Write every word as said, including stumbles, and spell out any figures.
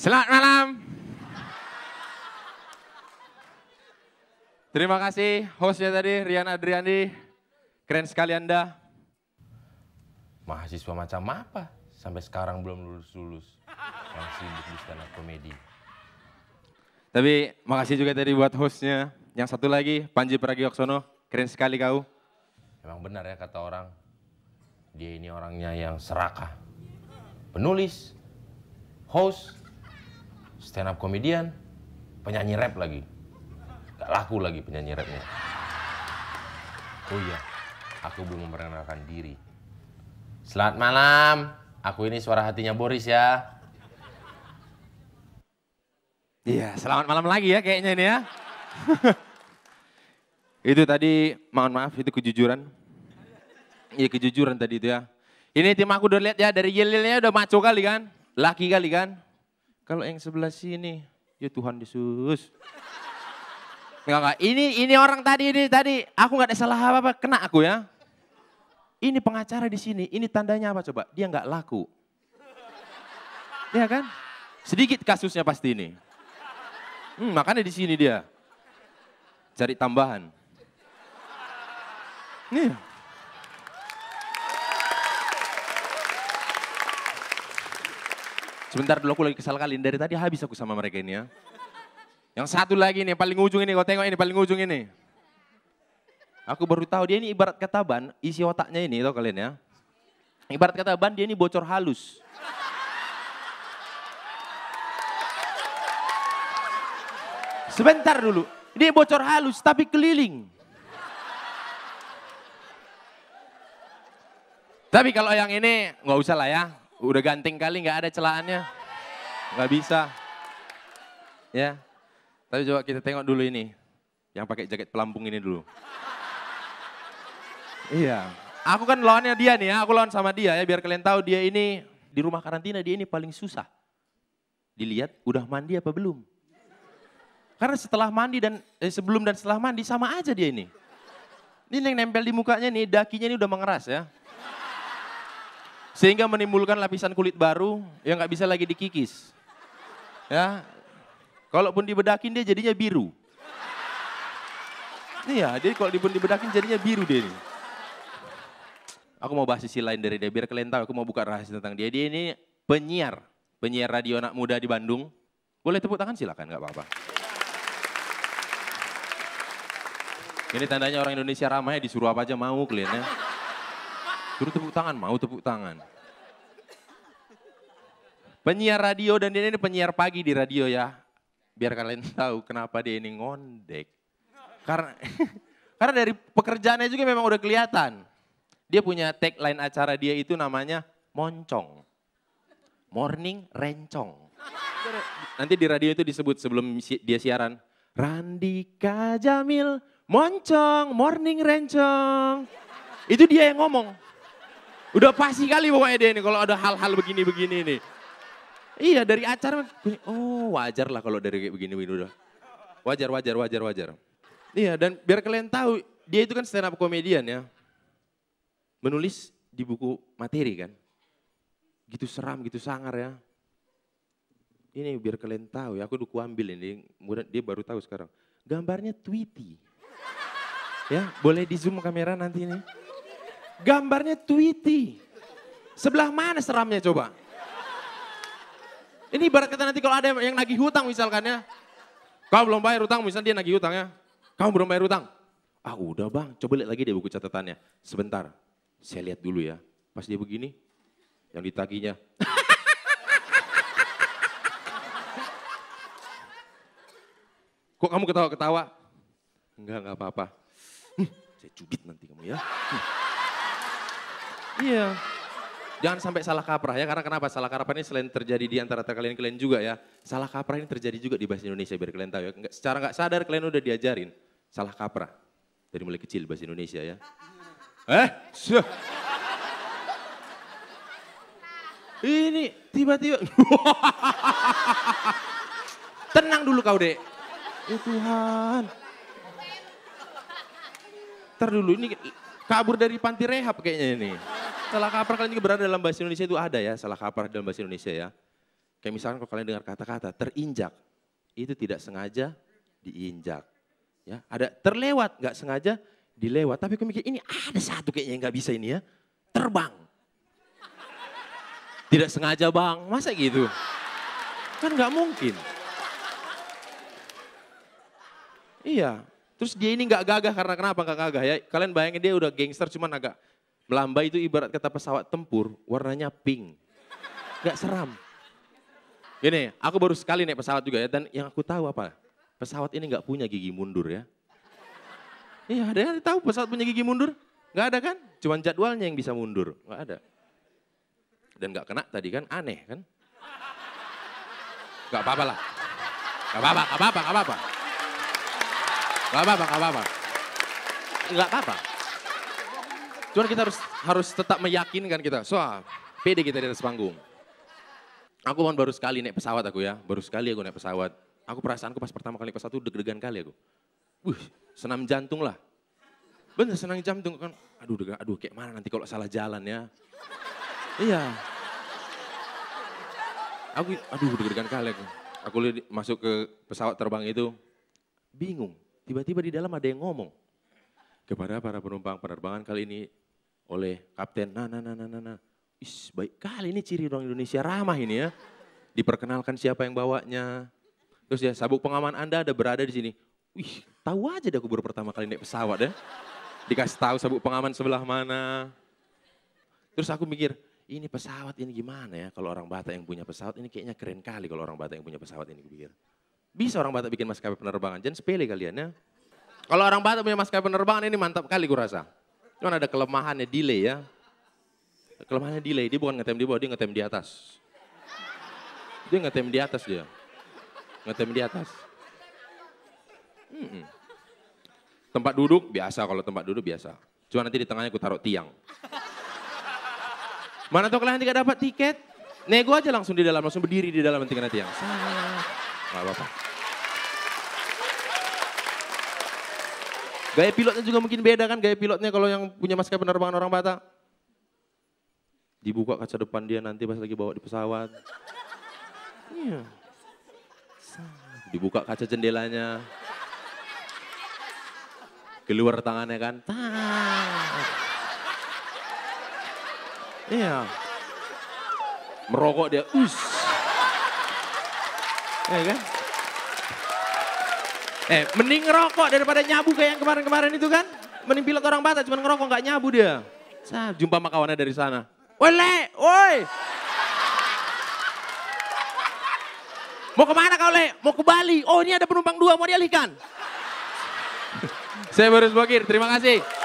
Selamat malam. Terima kasih hostnya tadi, Rian Adriandi. Keren sekali Anda. Mahasiswa macam apa? Sampai sekarang belum lulus-lulus. Masih sibuk di stand-up komedi. Tapi makasih juga tadi buat hostnya. Yang satu lagi, Panji Pragioksono. Keren sekali kau. Emang benar ya kata orang. Dia ini orangnya yang serakah. Penulis, host, stand-up komedian, penyanyi rap lagi. Gak laku lagi penyanyi rapnya. Oh iya, aku belum memperkenalkan diri. Selamat malam. Aku ini suara hatinya Boris ya. Iya, selamat malam lagi ya kayaknya ini ya. Itu tadi, mohon maaf itu kejujuran. Iya kejujuran tadi itu ya. Ini tim aku udah lihat ya, dari yel-yelnya udah maco kali kan. Laki kali kan. Kalau yang sebelah sini, ya Tuhan Yesus. Enggak, enggak. Ini ini orang tadi, ini tadi. Aku gak ada salah apa-apa, kena aku ya. Ini pengacara di sini, ini tandanya apa coba? Dia nggak laku. Ya kan? Sedikit kasusnya pasti ini. Hmm, makanya di sini dia. Cari tambahan. Nih. Sebentar dulu aku lagi kesal kali, dari tadi habis aku sama mereka ini ya. Yang satu lagi nih, paling ujung ini, kau tengok ini, paling ujung ini. Aku baru tahu dia ini ibarat kata ban, isi otaknya ini tau kalian ya. Ibarat kata ban dia ini bocor halus. Sebentar dulu, dia bocor halus tapi keliling. Tapi kalau yang ini nggak usah lah ya. Udah ganting kali nggak ada celaannya, nggak bisa, ya. Tapi coba kita tengok dulu ini, yang pakai jaket pelampung ini dulu. Iya, aku kan lawannya dia nih ya, aku lawan sama dia ya. Biar kalian tahu dia ini di rumah karantina dia ini paling susah. Dilihat udah mandi apa belum? Karena setelah mandi dan eh, sebelum dan setelah mandi sama aja dia ini. Ini yang nempel di mukanya nih, dakinya ini udah mengeras ya. Sehingga menimbulkan lapisan kulit baru yang nggak bisa lagi dikikis. Ya, kalaupun dibedakin dia jadinya biru. Iya, jadi kalau dibedakin jadinya biru dia ini. Aku mau bahas sisi lain dari dia, biar kalian tahu aku mau buka rahasia tentang dia. Dia ini penyiar, penyiar radio anak muda di Bandung. Boleh tepuk tangan silakan, nggak apa-apa. Ini tandanya orang Indonesia ramai, disuruh apa aja mau kliennya. Suruh tepuk tangan, mau tepuk tangan. Penyiar radio dan dia ini penyiar pagi di radio ya. Biar kalian tahu kenapa dia ini ngondek. Karena karena dari pekerjaannya juga memang udah kelihatan. Dia punya tagline acara dia itu namanya moncong. Morning rencong. Nanti di radio itu disebut sebelum dia siaran. Randika Jamil, moncong, morning rencong. Itu dia yang ngomong. Udah pasti kali pokoknya dia ini kalau ada hal-hal begini-begini nih. Iya dari acara, oh wajar lah kalau dari kayak begini-begini udah. Wajar, wajar, wajar, wajar. Iya dan biar kalian tahu dia itu kan stand up komedian ya. Menulis di buku materi kan. Gitu seram, gitu sangar ya. Ini biar kalian tahu ya, aku duku ambil ini, dia baru tahu sekarang. Gambarnya Tweety. Ya boleh di zoom kamera nanti nih. Gambarnya Tweety. Sebelah mana seramnya coba? Ini ibarat kata nanti kalau ada yang nagih hutang misalkan ya. Kau belum bayar hutang, misalnya dia nagih hutang ya. Kau belum bayar hutang. Ah udah bang, coba lihat lagi deh buku catatannya. Sebentar, saya lihat dulu ya. Pas dia begini, yang ditaginya. Kok kamu ketawa-ketawa? Enggak, enggak apa-apa. Hm, saya cubit nanti kamu ya. Hm. Iya, jangan sampai salah kaprah ya, karena kenapa salah kaprah ini selain terjadi di antara kalian-kalian juga ya, salah kaprah ini terjadi juga di bahasa Indonesia biar kalian tahu ya, nggak, secara nggak sadar kalian udah diajarin salah kaprah dari mulai kecil bahasa Indonesia ya. Eh, syuh. Ini tiba-tiba, tenang dulu kau dek, ya Tuhan, ntar dulu ini kabur dari panti rehab kayaknya ini. Salah kaprah kalian juga berada dalam bahasa Indonesia itu ada ya, salah kaprah dalam bahasa Indonesia ya. Kayak misalkan kalau kalian dengar kata-kata terinjak, itu tidak sengaja diinjak. Ya, ada terlewat, nggak sengaja dilewat. Tapi aku mikir ini ada satu kayaknya yang nggak bisa ini ya, terbang. Tidak sengaja bang, masa gitu? Kan nggak mungkin. Iya, terus dia ini nggak gagah karena kenapa nggak gagah ya? Kalian bayangin dia udah gangster cuman agak melambai itu ibarat kata pesawat tempur, warnanya pink. Nggak seram. Gini, aku baru sekali naik pesawat juga ya, dan yang aku tahu apa? Pesawat ini nggak punya gigi mundur ya. Iya, ada yang tahu pesawat punya gigi mundur? Nggak ada kan? Cuman jadwalnya yang bisa mundur, nggak ada. Dan gak kena tadi kan, aneh kan? Gak apa-apa lah. Gak apa-apa, gak apa-apa, gak apa-apa. Gak apa-apa, gak apa-apa. Gak apa-apa. Cuman kita harus harus tetap meyakinkan kita. Soal pede kita di atas panggung. Aku kan baru sekali naik pesawat aku ya. Baru sekali aku naik pesawat. Aku perasaanku pas pertama kali naik pesawat itu deg-degan kali aku. Wih, senam jantung lah. Bener senam jantung kan. Aduh, deg-degan, aduh kayak mana nanti kalau salah jalan ya. Iya, aku aduh deg-degan kali aku. Aku masuk ke pesawat terbang itu bingung. Tiba-tiba di dalam ada yang ngomong kepada para penumpang penerbangan kali ini oleh kapten. Nah, nah, nah, nah, nah, nah. Is baik kali ini ciri orang Indonesia ramah ini ya. Diperkenalkan siapa yang bawanya. Terus ya sabuk pengaman Anda ada berada di sini. Wih, tahu aja deh aku baru pertama kali naik pesawat ya. Dikasih tahu sabuk pengaman sebelah mana. Terus aku mikir. Ini pesawat ini gimana ya, kalau orang Batak yang punya pesawat ini kayaknya keren kali kalau orang Batak yang punya pesawat ini. Pikir. Bisa orang Batak bikin maskapai penerbangan, jangan sepele kalian ya. Kalau orang Batak punya maskapai penerbangan ini mantap kali kurasa. Cuman ada kelemahannya delay ya. Kelemahannya delay, dia bukan ngetem di bawah, dia ngetem di atas. Dia ngetem di atas dia. Ngetem di atas. Hmm. Tempat duduk biasa, kalau tempat duduk biasa. Cuma nanti di tengahnya aku taruh tiang. Mana tau kalian nanti gak dapat tiket, nego aja langsung di dalam, langsung berdiri di dalam nanti kena tiang. Salah, gak apa-apa. Gaya pilotnya juga mungkin beda kan, gaya pilotnya kalau yang punya maskapai penerbangan orang Batak. Dibuka kaca depan dia nanti pas lagi bawa di pesawat. Iya. Dibuka kaca jendelanya. Keluar tangannya kan. Taaah. Iya, merokok dia, us. Iya kan? Eh, mending ngerokok daripada nyabu kayak yang kemarin-kemarin itu kan? Mending pilot orang Batak, cuman ngerokok gak nyabu dia. Sah, jumpa sama kawannya dari sana. Wele, woi. Mau kemana kau Le? Mau ke Bali. Oh ini ada penumpang dua, mau dialihkan. Saya Boris Bokir, terima kasih.